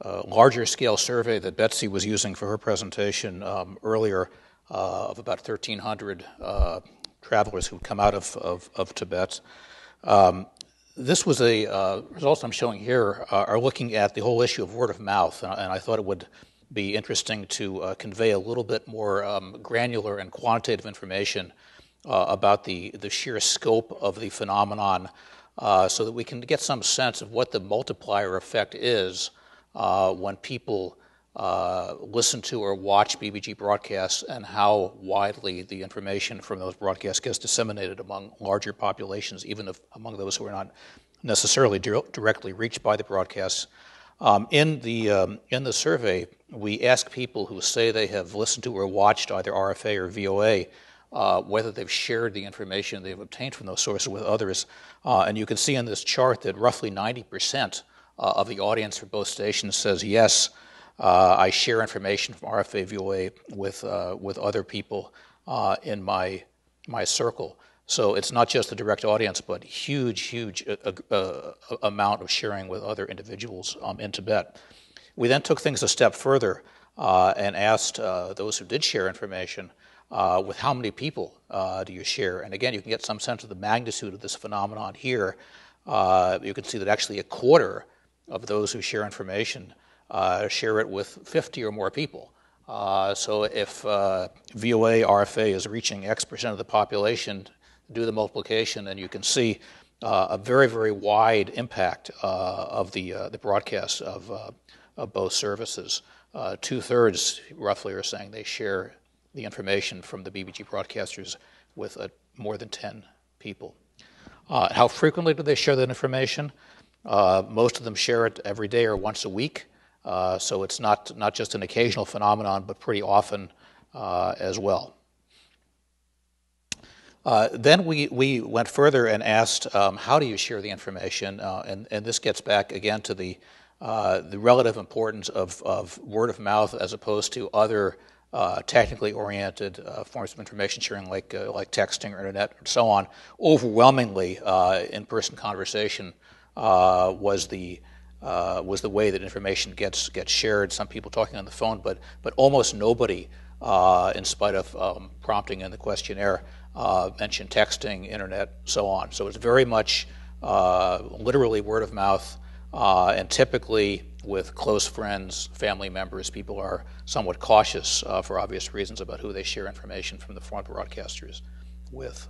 uh, larger scale survey that Betsy was using for her presentation um, earlier uh, of about thirteen hundred uh, travelers who'd come out of, of, of Tibet. Um, This was a, uh, results I'm showing here uh, are looking at the whole issue of word of mouth, and, and I thought it would be interesting to uh, convey a little bit more um, granular and quantitative information uh, about the, the sheer scope of the phenomenon uh, so that we can get some sense of what the multiplier effect is uh, when people uh, listen to or watch B B G broadcasts and how widely the information from those broadcasts gets disseminated among larger populations, even if among those who are not necessarily di- directly reached by the broadcasts. Um, in the um, in the survey, we asked people who say they have listened to or watched either R F A or V O A uh, whether they've shared the information they've obtained from those sources with others. Uh, and you can see in this chart that roughly ninety percent uh, of the audience for both stations says yes, Uh, I share information from R F A, V O A with uh, with other people uh, in my my circle. So it's not just the direct audience, but huge, huge uh, uh, amount of sharing with other individuals um, in Tibet. We then took things a step further uh, and asked uh, those who did share information uh, with how many people uh, do you share? And again, you can get some sense of the magnitude of this phenomenon here. Uh, you can see that actually a quarter of those who share information Uh, share it with fifty or more people. Uh, so if uh, V O A, R F A is reaching X percent of the population, do the multiplication, and you can see uh, a very, very wide impact uh, of the uh, the broadcast of, uh, of both services. Uh, two-thirds, roughly, are saying they share the information from the B B G broadcasters with uh, more than ten people. Uh, how frequently do they share that information? Uh, most of them share it every day or once a week. Uh, so it's not, not just an occasional phenomenon, but pretty often uh, as well. Uh, then we, we went further and asked, um, how do you share the information? Uh, and, and this gets back again to the, uh, the relative importance of, of word of mouth as opposed to other uh, technically oriented uh, forms of information sharing like, uh, like texting or internet and so on. Overwhelmingly, uh, in-person conversation uh, was the Uh, was the way that information gets gets shared. Some people talking on the phone, but but almost nobody, uh, in spite of um, prompting in the questionnaire, uh, mentioned texting, internet, so on. So it's very much uh, literally word of mouth, uh, and typically with close friends, family members, people are somewhat cautious uh, for obvious reasons about who they share information from the foreign broadcasters with.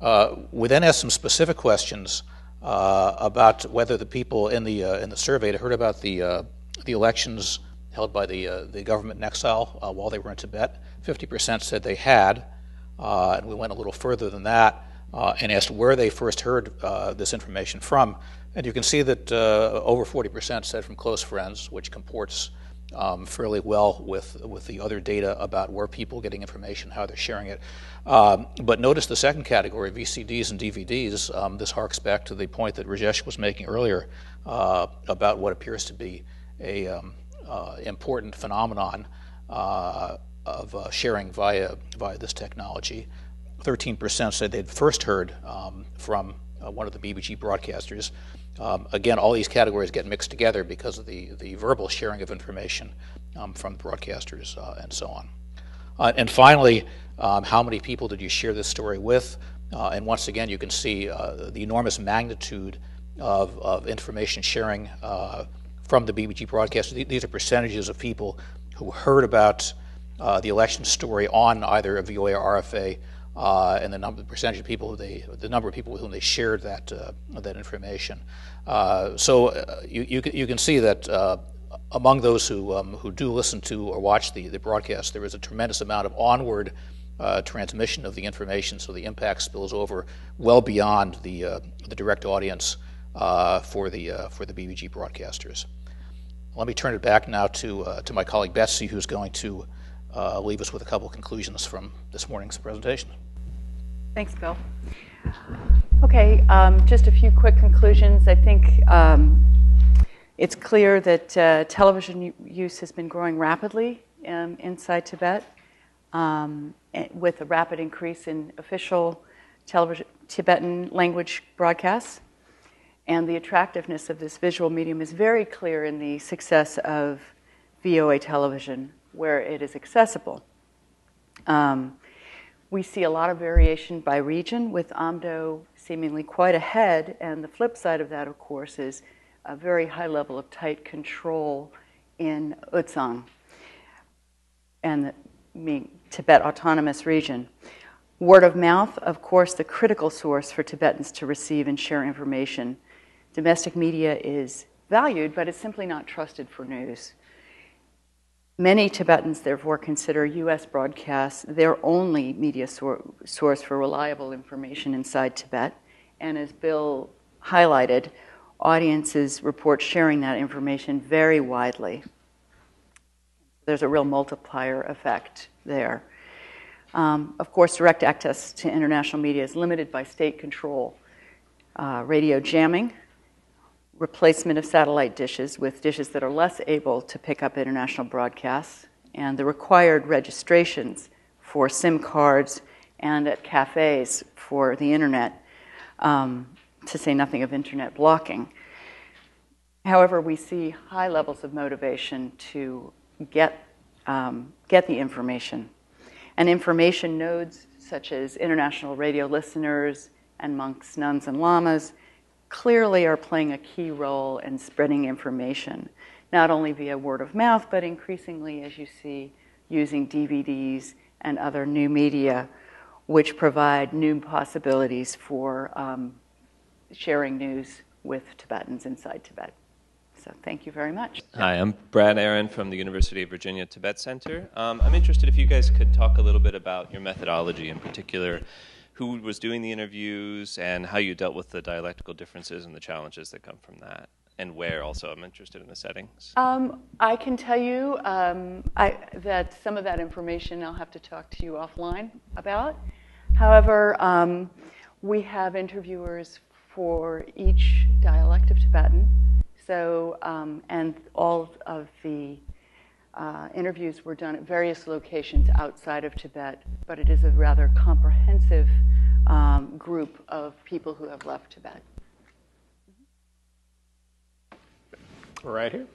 Uh, we then asked some specific questions Uh, about whether the people in the uh, in the survey had heard about the uh, the elections held by the uh, the government in exile uh, while they were in Tibet. fifty percent said they had, uh, and we went a little further than that uh, and asked where they first heard uh, this information from. And you can see that uh, over forty percent said from close friends, which comports um, fairly well with with the other data about where people getting information, how they're sharing it. Um, but notice the second category, V C Ds and D V Ds. Um, this harks back to the point that Rajesh was making earlier uh, about what appears to be a um, uh, important phenomenon uh, of uh, sharing via via this technology. thirteen percent said they'd first heard um, from uh, one of the B B G broadcasters. Um, again, all these categories get mixed together because of the, the verbal sharing of information um, from broadcasters uh, and so on. Uh, and finally, um, how many people did you share this story with? Uh, and once again, you can see uh, the enormous magnitude of, of information sharing uh, from the B B G broadcast. These are percentages of people who heard about uh, the election story on either a V O A or R F A, uh, and the number, the percentage of people who they, the number of people with whom they shared that uh, that information. Uh, so uh, you, you you can see that. Uh, Among those who um, who do listen to or watch the, the broadcast, there is a tremendous amount of onward uh, transmission of the information, so the impact spills over well beyond the uh, the direct audience uh, for the uh, for the B B G broadcasters. Let me turn it back now to uh, to my colleague Betsy, who's going to uh, leave us with a couple of conclusions from this morning's presentation. Thanks, Bill. Okay, um, just a few quick conclusions. I think um, it's clear that uh, television use has been growing rapidly um, inside Tibet, um, with a rapid increase in official television Tibetan language broadcasts. And the attractiveness of this visual medium is very clear in the success of V O A television, where it is accessible. Um, we see a lot of variation by region, with Amdo seemingly quite ahead, and the flip side of that, of course, is a very high level of tight control in Utsang and the meaning, Tibet Autonomous Region. Word of mouth, of course, the critical source for Tibetans to receive and share information. Domestic media is valued, but it's simply not trusted for news. Many Tibetans, therefore, consider U S broadcasts their only media sor- source for reliable information inside Tibet. And as Bill highlighted, audiences report sharing that information very widely. There's a real multiplier effect there. Um, of course, direct access to international media is limited by state control. Uh, radio jamming, replacement of satellite dishes with dishes that are less able to pick up international broadcasts, and the required registrations for SIM cards and at cafes for the internet, um, to say nothing of internet blocking. However, we see high levels of motivation to get, um, get the information. And information nodes, such as international radio listeners and monks, nuns, and lamas, clearly are playing a key role in spreading information, not only via word of mouth, but increasingly, as you see, using D V Ds and other new media, which provide new possibilities for um, sharing news with Tibetans inside Tibet. So thank you very much. Hi, I'm Brad Aaron from the University of Virginia Tibet Center. Um, I'm interested if you guys could talk a little bit about your methodology, in particular, who was doing the interviews and how you dealt with the dialectical differences and the challenges that come from that, and where also. I'm interested in the settings. Um, I can tell you um, I, that some of that information I'll have to talk to you offline about. However, um, we have interviewers for each dialect of Tibetan. So, um, and all of the uh, interviews were done at various locations outside of Tibet, but it is a rather comprehensive um, group of people who have left Tibet. We're right here.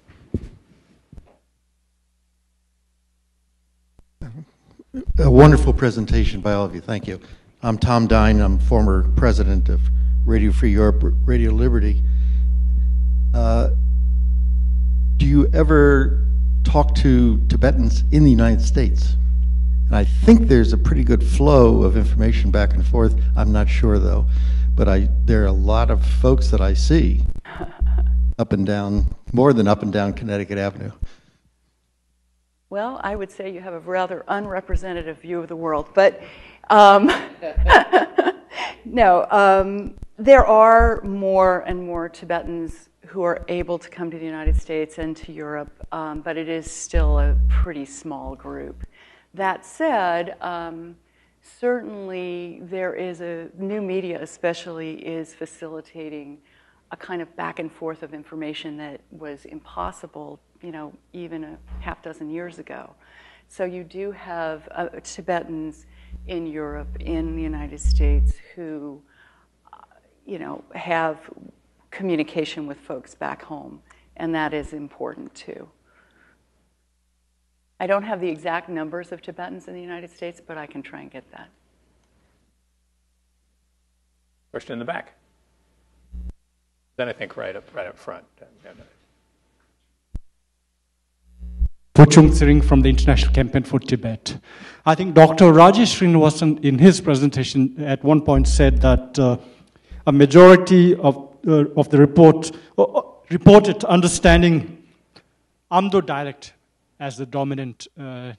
A wonderful presentation by all of you. Thank you. I'm Tom Dine. I'm former president of Radio Free Europe, Radio Liberty. Uh, do you ever talk to Tibetans in the United States? And I think there's a pretty good flow of information back and forth. I'm not sure, though. But I, there are a lot of folks that I see up and down, more than up and down Connecticut Avenue. Well, I would say you have a rather unrepresentative view of the world. But um, no, um, there are more and more Tibetans who are able to come to the United States and to Europe, um, but it is still a pretty small group. That said, um, certainly there is a, new media especially is facilitating a kind of back and forth of information that was impossible, you know, even a half dozen years ago. So you do have uh, Tibetans in Europe, in the United States, who, uh, you know, have communication with folks back home, and that is important too. I don't have the exact numbers of Tibetans in the United States, but I can try and get that. Question in the back. Then I think right up, right up front. Puchung Tsering from the International Campaign for Tibet. I think Doctor Rajesh Srinivasan, in his presentation, at one point said that uh, a majority of Uh, of the report, uh, reported understanding Amdo dialect as the dominant uh,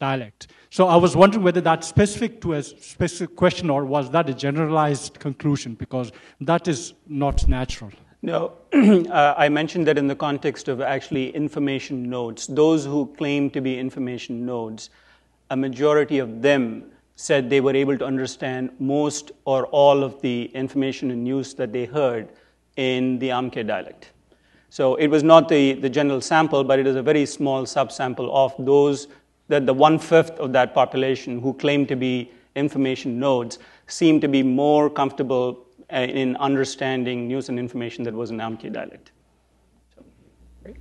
dialect. So I was wondering whether that's specific to a specific question or was that a generalized conclusion, because that is not natural. No, uh, I mentioned that in the context of actually information nodes. Those who claim to be information nodes, a majority of them said they were able to understand most or all of the information and news that they heard in the Amke dialect. So it was not the, the general sample, but it is a very small subsample of those, that the one-fifth of that population who claim to be information nodes seem to be more comfortable in understanding news and information that was in Amke dialect. So, right.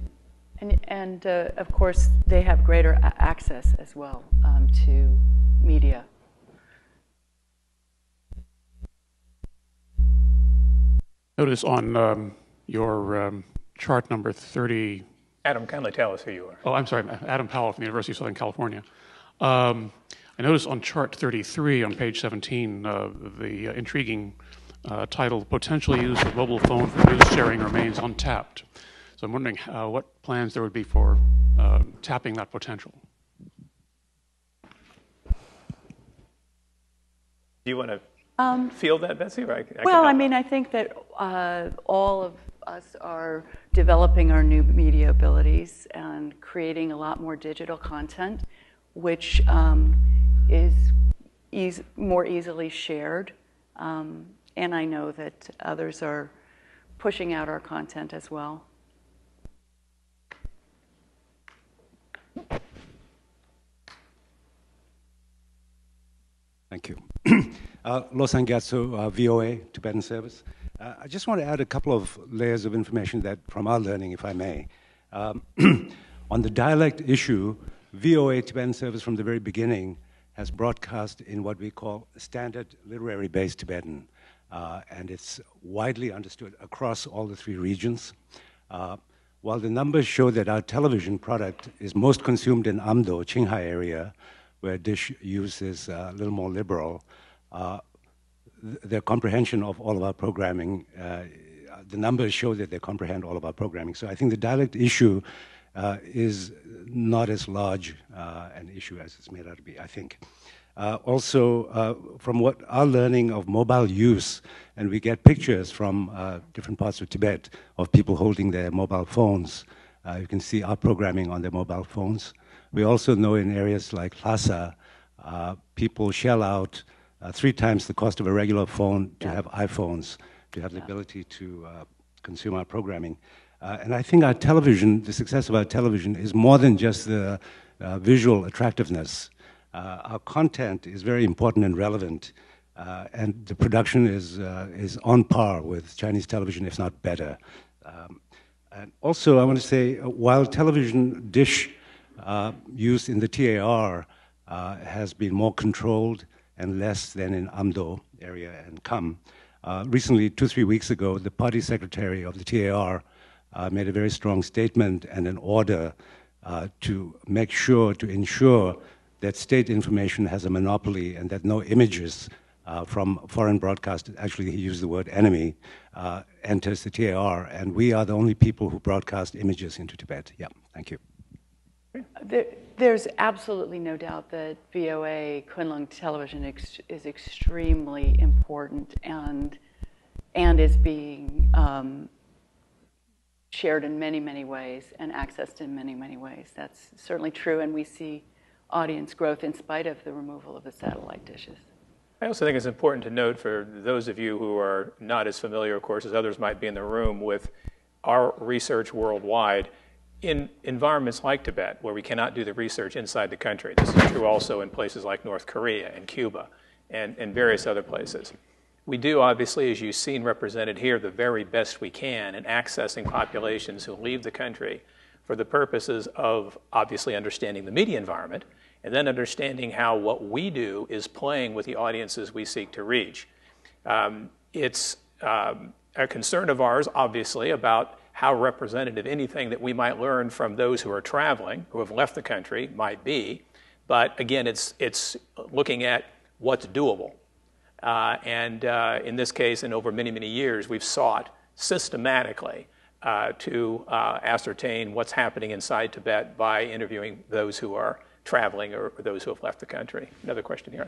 And, and uh, of course, they have greater a- access as well um, to media. Notice on um, your um, chart number thirty. Adam, kindly tell us who you are. Oh, I'm sorry, Adam Powell from the University of Southern California. Um, I noticed on chart thirty-three on page seventeen, uh, the uh, intriguing Uh, titled, Potentially Use of Mobile Phone for News Sharing Remains Untapped. So I'm wondering uh, what plans there would be for uh, tapping that potential. Do you want to um, field that, Betsy? Or I, I well, I mean, I think that uh, all of us are developing our new media abilities and creating a lot more digital content, which um, is eas- more easily shared. Um, And I know that others are pushing out our content as well. Thank you. uh, Losang Gyatso, uh, V O A, Tibetan Service. Uh, I just want to add a couple of layers of information that from our learning, if I may. Um, on the dialect issue, V O A, Tibetan Service, from the very beginning, has broadcast in what we call standard literary-based Tibetan. Uh, and it's widely understood across all the three regions. Uh, while the numbers show that our television product is most consumed in Amdo, Qinghai area, where Dish use is uh, a little more liberal, uh, th- their comprehension of all of our programming, uh, the numbers show that they comprehend all of our programming. So I think the dialect issue uh, is not as large uh, an issue as it's made out to be, I think. Uh, also, uh, from what our learning of mobile use, and we get pictures from uh, different parts of Tibet of people holding their mobile phones. Uh, you can see our programming on their mobile phones. We also know in areas like Lhasa, uh, people shell out uh, three times the cost of a regular phone to yeah. have iPhones, to have the yeah. ability to uh, consume our programming. Uh, and I think our television, the success of our television, is more than just the uh, visual attractiveness. Uh, our content is very important and relevant, uh, and the production is uh, is on par with Chinese television, if not better. Um, and also, I want to say, uh, while television dish uh, use in the T A R uh, has been more controlled and less than in Amdo area and Kham, uh, recently, two, three weeks ago, the party secretary of the T A R uh, made a very strong statement and an order uh, to make sure, to ensure that state information has a monopoly and that no images uh, from foreign broadcast, actually he used the word enemy, uh, enters the T A R, and we are the only people who broadcast images into Tibet. Yeah, thank you. There, there's absolutely no doubt that V O A, Kunlun television ex- is extremely important and, and is being um, shared in many, many ways and accessed in many, many ways. That's certainly true, and we see audience growth in spite of the removal of the satellite dishes. I also think it's important to note for those of you who are not as familiar, of course, as others might be in the room with our research worldwide in environments like Tibet where we cannot do the research inside the country. This is true also in places like North Korea and Cuba and, and various other places. We do obviously, as you've seen represented here, the very best we can in accessing populations who leave the country for the purposes of obviously understanding the media environment and then understanding how what we do is playing with the audiences we seek to reach. Um, it's um, a concern of ours, obviously, about how representative anything that we might learn from those who are traveling, who have left the country, might be. But again, it's, it's looking at what's doable. Uh, and uh, in this case, and over many, many years, we've sought systematically Uh, to uh, ascertain what's happening inside Tibet by interviewing those who are traveling or those who have left the country. Another question here.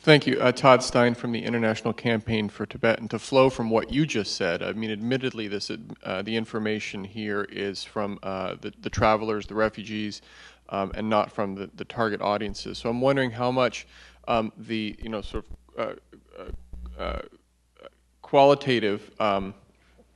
Thank you. Uh, Todd Stein from the International Campaign for Tibet. And to flow from what you just said, I mean, admittedly, this uh, the information here is from uh, the, the travelers, the refugees, um, and not from the, the target audiences. So I'm wondering how much um, the, you know, sort of uh, uh, qualitative, um,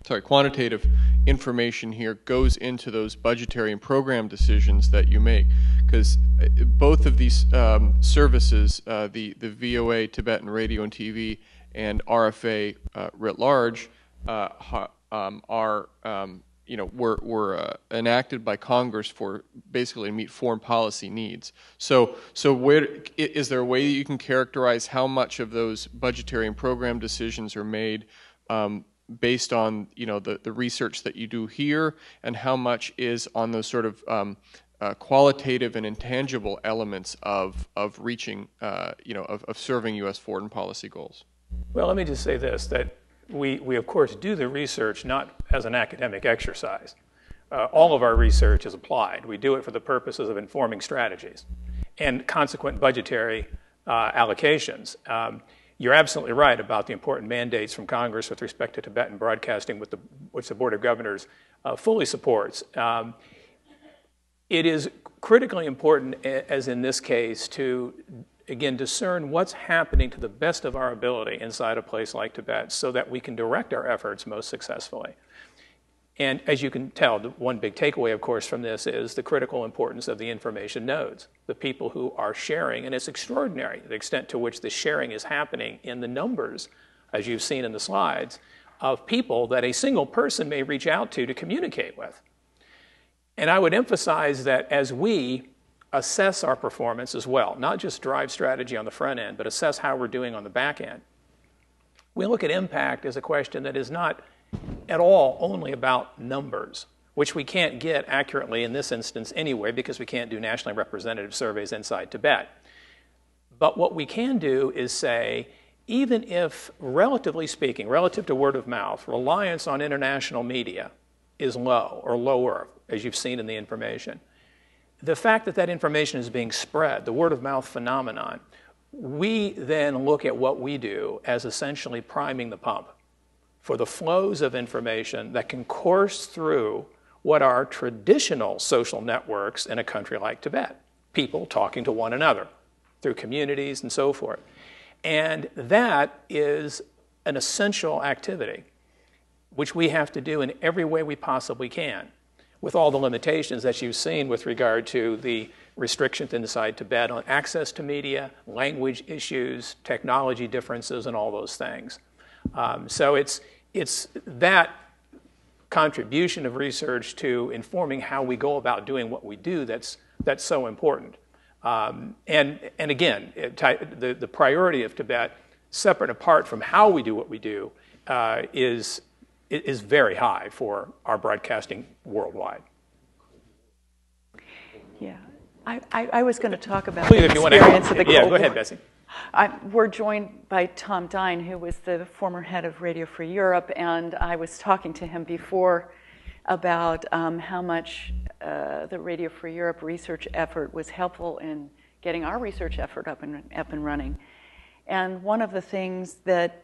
sorry, quantitative information here goes into those budgetary and program decisions that you make. Because both of these um, services, uh, the, the V O A, Tibetan Radio and T V, and R F A uh, writ large, uh, ha, um, are, um, you know, were, were uh, enacted by Congress for basically to meet foreign policy needs. So, so where, is there a way that you can characterize how much of those budgetary and program decisions are made um, based on, you know, the, the research that you do here, and how much is on those sort of um, uh, qualitative and intangible elements of, of reaching, uh, you know, of, of serving U S foreign policy goals? Well, let me just say this, that we, we of course do the research not as an academic exercise. Uh, all of our research is applied. We do it for the purposes of informing strategies and consequent budgetary uh, allocations. Um, You're absolutely right about the important mandates from Congress with respect to Tibetan broadcasting, with the, which the Board of Governors uh, fully supports. Um, it is critically important, as in this case, to, again, discern what's happening to the best of our ability inside a place like Tibet so that we can direct our efforts most successfully. And as you can tell, the one big takeaway, of course, from this is the critical importance of the information nodes, the people who are sharing. And it's extraordinary the extent to which the sharing is happening in the numbers, as you've seen in the slides, of people that a single person may reach out to to communicate with. And I would emphasize that as we assess our performance as well, not just drive strategy on the front end, but assess how we're doing on the back end, we look at impact as a question that is not at all only about numbers, which we can't get accurately in this instance anyway because we can't do nationally representative surveys inside Tibet. But what we can do is say, even if, relatively speaking, relative to word of mouth, reliance on international media is low or lower, as you've seen in the information, the fact that that information is being spread, the word of mouth phenomenon, we then look at what we do as essentially priming the pump for the flows of information that can course through what are traditional social networks in a country like Tibet, people talking to one another through communities and so forth. And that is an essential activity, which we have to do in every way we possibly can, with all the limitations that you've seen with regard to the restrictions inside Tibet on access to media, language issues, technology differences, and all those things. Um, so it's, it's that contribution of research to informing how we go about doing what we do that's, that's so important. Um, and, and again, it, the, the priority of Tibet, separate and apart from how we do what we do, uh, is, is very high for our broadcasting worldwide. Yeah. I, I, I was going to talk about Please, the experience of the Cold War. Yeah, go ahead, Betsy. I, we're joined by Tom Dine, who was the former head of Radio Free Europe, and I was talking to him before about um, how much uh, the Radio Free Europe research effort was helpful in getting our research effort up and up and running. And one of the things that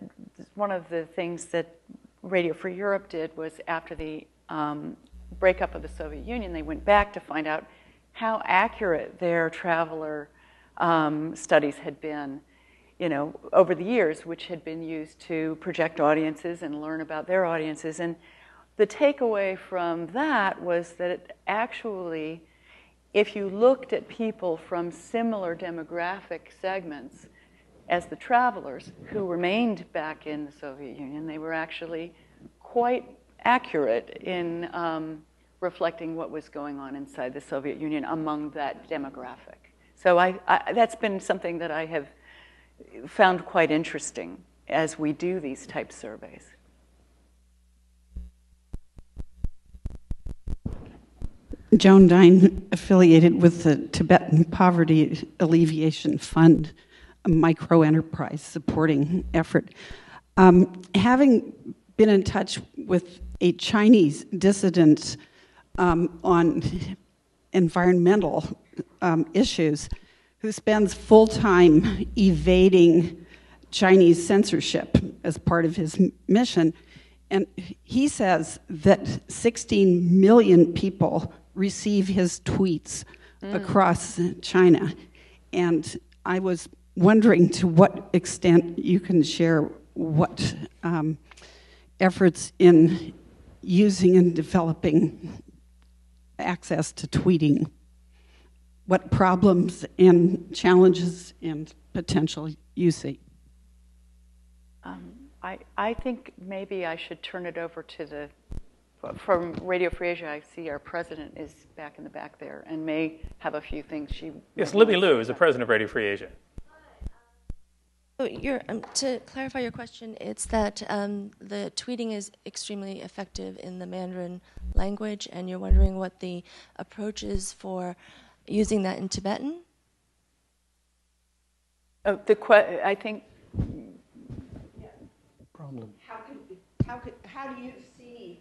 one of the things that Radio Free Europe did was after the um, breakup of the Soviet Union, they went back to find out how accurate their traveler Um, studies had been, you know, over the years, which had been used to project audiences and learn about their audiences. And the takeaway from that was that it actually, if you looked at people from similar demographic segments as the travelers who remained back in the Soviet Union, they were actually quite accurate in um, reflecting what was going on inside the Soviet Union among that demographic. So I, I, that's been something that I have found quite interesting as we do these type surveys. Joan Dine, affiliated with the Tibetan Poverty Alleviation Fund, a micro-enterprise supporting effort. Um, having been in touch with a Chinese dissident um, on environmental Um, issues, who spends full time evading Chinese censorship as part of his mission. And he says that sixteen million people receive his tweets mm. across China. And I was wondering to what extent you can share what um, efforts in using and developing access to tweeting, what problems and challenges and potential you see. Um, I, I think maybe I should turn it over to the, from Radio Free Asia, I see our president is back in the back there and may have a few things she... Yes, Libby Liu is the president of Radio Free Asia. So you're, um, to clarify your question, it's that um, the tweeting is extremely effective in the Mandarin language, and you're wondering what the approach is for using that in Tibetan? Oh, the que- I think... Problem. How, could, how, could, how do you see...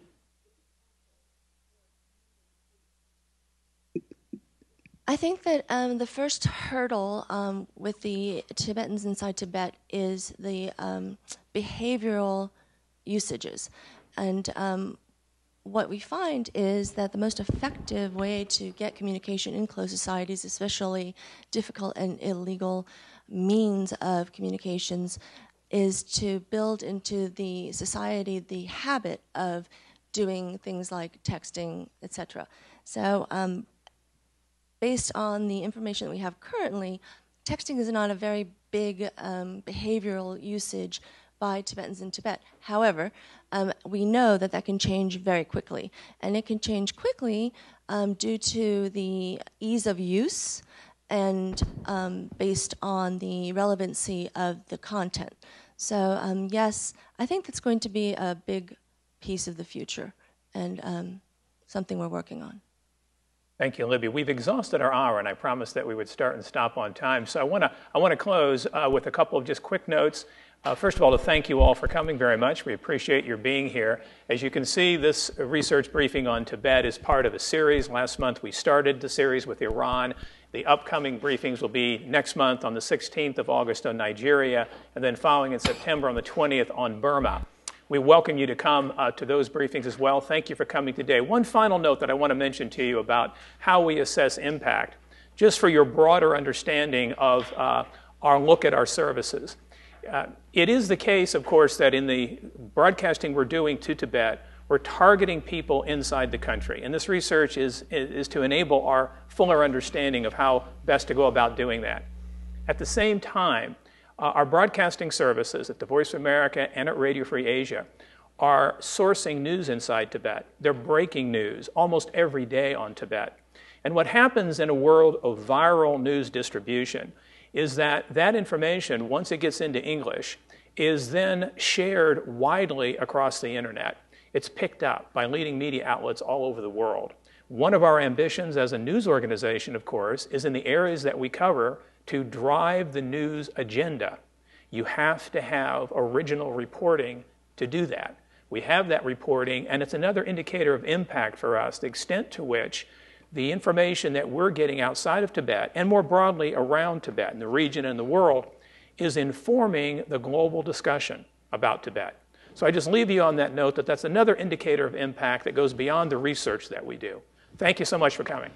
I think that um, the first hurdle um, with the Tibetans inside Tibet is the um, behavioral usages. And um, what we find is that the most effective way to get communication in closed societies, especially difficult and illegal means of communications, is to build into the society the habit of doing things like texting, et cetera. So... Um, Based on the information that we have currently, texting is not a very big um, behavioral usage by Tibetans in Tibet. However, um, we know that that can change very quickly. And it can change quickly um, due to the ease of use and um, based on the relevancy of the content. So um, yes, I think that's going to be a big piece of the future and um, something we're working on. Thank you, Libby. We've exhausted our hour, and I promised that we would start and stop on time. So I want to I want to close uh, with a couple of just quick notes. Uh, first of all, to thank you all for coming very much. We appreciate your being here. As you can see, this research briefing on Tibet is part of a series. Last month, we started the series with Iran. The upcoming briefings will be next month on the sixteenth of August on Nigeria, and then following in September on the twentieth on Burma. We welcome you to come uh, to those briefings as well. Thank you for coming today. One final note that I want to mention to you about how we assess impact, just for your broader understanding of uh, our look at our services. Uh, it is the case, of course, that in the broadcasting we're doing to Tibet, we're targeting people inside the country. And this research is, is to enable our fuller understanding of how best to go about doing that. At the same time, Uh, our broadcasting services at the Voice of America and at Radio Free Asia are sourcing news inside Tibet. They're breaking news almost every day on Tibet. And what happens in a world of viral news distribution is that that information, once it gets into English, is then shared widely across the internet. It's picked up by leading media outlets all over the world. One of our ambitions as a news organization, of course, is in the areas that we cover to drive the news agenda. You have to have original reporting to do that. We have that reporting, and it's another indicator of impact for us, the extent to which the information that we're getting outside of Tibet, and more broadly around Tibet, in the region and the world, is informing the global discussion about Tibet. So I just leave you on that note that that's another indicator of impact that goes beyond the research that we do. Thank you so much for coming.